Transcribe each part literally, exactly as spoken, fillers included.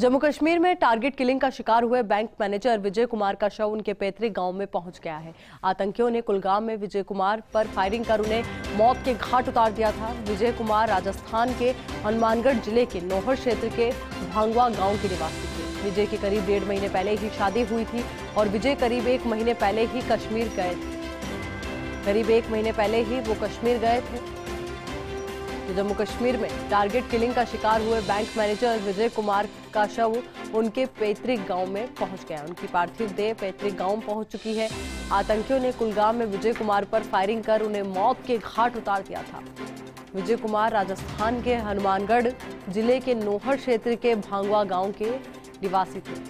जम्मू कश्मीर में target killing का शिकार हुए बैंक मैनेजर विजय कुमार का शव उनके पैतृक गांव में पहुंच गया है। आतंकियों ने कुलगाम में विजय कुमार पर फायरिंग कर उन्हें मौत के घाट उतार दिया था। विजय कुमार राजस्थान के हनुमानगढ़ जिले के नोहर क्षेत्र के भांगवा गाँव के निवासी थे। विजय के करीब डेढ़ महीने पहले ही शादी हुई थी और विजय करीब एक महीने पहले ही कश्मीर गए थे। करीब एक महीने पहले ही वो कश्मीर गए थे। तो जम्मू कश्मीर में टारगेट किलिंग का शिकार हुए बैंक मैनेजर विजय कुमार का शव उनके पैतृक गांव में पहुंच गया। उनकी पार्थिव देह पैतृक गांव पहुंच चुकी है। आतंकियों ने कुलगाम में विजय कुमार पर फायरिंग कर उन्हें मौत के घाट उतार दिया था। विजय कुमार राजस्थान के हनुमानगढ़ जिले के नोहर क्षेत्र के भांगवा गाँव के निवासी थे।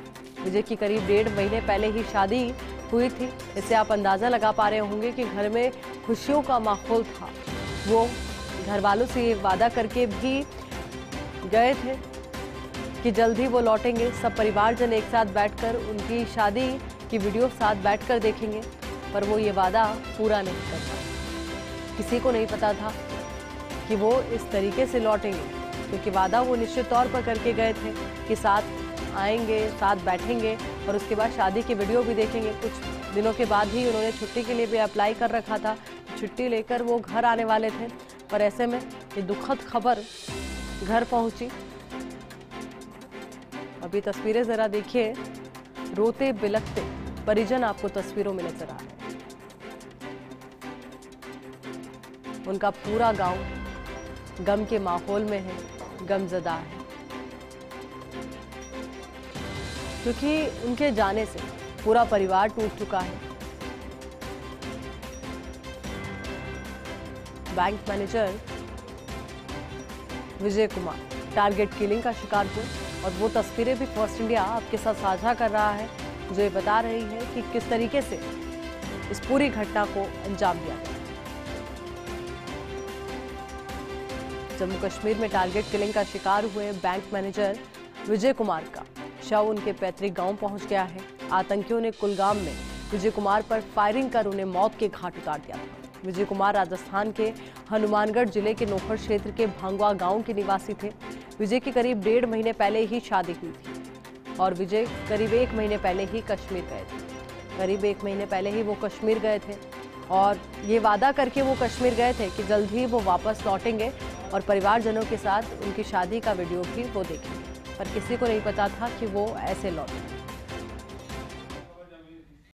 विजय की करीब डेढ़ महीने पहले ही शादी हुई थी। इससे आप अंदाजा लगा पा रहे होंगे कि घर में खुशियों का माहौल था। वो घर वालों से ये वादा करके भी गए थे कि जल्द ही वो लौटेंगे। सब परिवारजन एक साथ बैठकर उनकी शादी की वीडियो साथ बैठकर देखेंगे, पर वो ये वादा पूरा नहीं कर पाए। किसी को नहीं पता था कि वो इस तरीके से लौटेंगे, क्योंकि वादा वो निश्चित तौर पर करके गए थे कि साथ आएंगे, साथ बैठेंगे और उसके बाद शादी की वीडियो भी देखेंगे। कुछ दिनों के बाद ही उन्होंने छुट्टी के लिए भी अप्लाई कर रखा था। छुट्टी लेकर वो घर आने वाले थे, पर ऐसे में ये दुखद खबर घर पहुंची। अभी तस्वीरें जरा देखिए, रोते बिलखते परिजन आपको तस्वीरों में नजर आ रहे हैं। उनका पूरा गांव गम के माहौल में है, गमजदा है, क्योंकि उनके जाने से पूरा परिवार टूट चुका है। Bank manager Vijay Kumar target killing का शिकार हुए और वो तस्वीरें भी फर्स्ट इंडिया आपके साथ साझा कर रहा है, जो ये बता रही है कि किस तरीके से इस पूरी घटना को अंजाम दिया गया। जम्मू कश्मीर में टारगेट किलिंग का शिकार हुए बैंक मैनेजर विजय कुमार का शव उनके पैतृक गांव पहुंच गया है। आतंकियों ने कुलगाम में विजय कुमार पर फायरिंग कर उन्हें मौत के घाट उतार दिया था। विजय कुमार राजस्थान के हनुमानगढ़ जिले के नोहर क्षेत्र के भांगवा गांव के निवासी थे। विजय की करीब डेढ़ महीने पहले ही शादी हुई थी और विजय करीब एक महीने पहले ही कश्मीर गए थे। करीब एक महीने पहले ही वो कश्मीर गए थे और ये वादा करके वो कश्मीर गए थे कि जल्द ही वो वापस लौटेंगे और परिवारजनों के साथ उनकी शादी का वीडियो भी वो देखेंगे, पर किसी को नहीं पता था कि वो ऐसे लौटे।